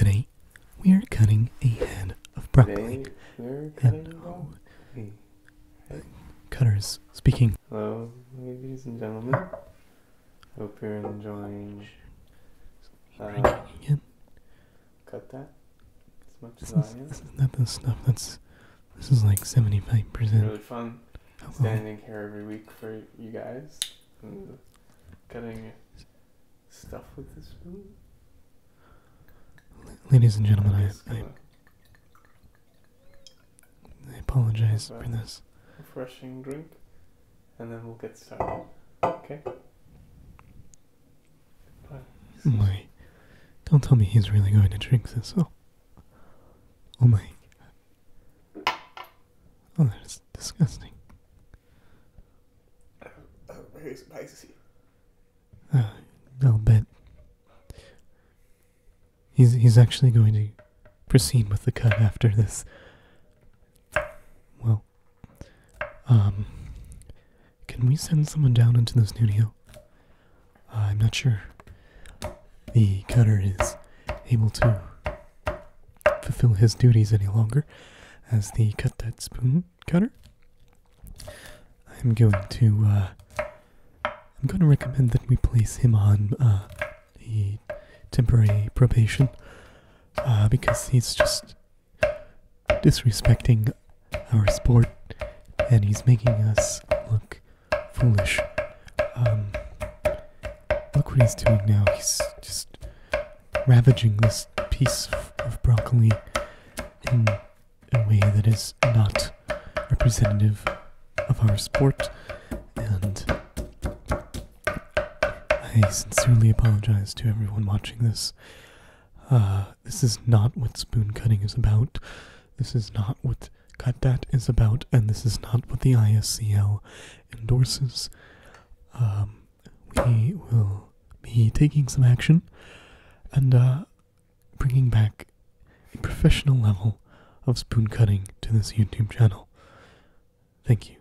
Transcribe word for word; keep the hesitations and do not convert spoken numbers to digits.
Today, we are cutting a head of broccoli. Today, we're cutting and, oh, broccoli. The cutter is speaking. Hello, ladies and gentlemen. Hope you're enjoying uh, again. Cut That. As much this as is, I am. This is not the stuff that's, this is like seventy-five percent. It's really fun oh, standing oh. here every week for you guys. And cutting stuff with this spoon. Ladies and gentlemen, I, I, I apologize for this. Refreshing drink, and then we'll get started. Okay? My, don't tell me he's really going to drink this. Oh, oh my. Oh, that is disgusting. Oh, very spicy. Uh, I'll bet. He's, he's actually going to proceed with the cut after this. Well, um, can we send someone down into the studio? Uh, I'm not sure the cutter is able to fulfill his duties any longer as the Cut That spoon cutter. I'm going to, uh, I'm going to recommend that we place him on, uh, a temporary probation, uh, because he's just disrespecting our sport, and he's making us look foolish. Um, look what he's doing now. He's just ravaging this piece of, of broccoli in a way that is not representative of our sport, and I sincerely apologize to everyone watching this. Uh, this is not what spoon cutting is about. This is not what Cut Dat is about, and this is not what the I S C L endorses. Um, we will be taking some action and uh, bringing back a professional level of spoon cutting to this YouTube channel. Thank you.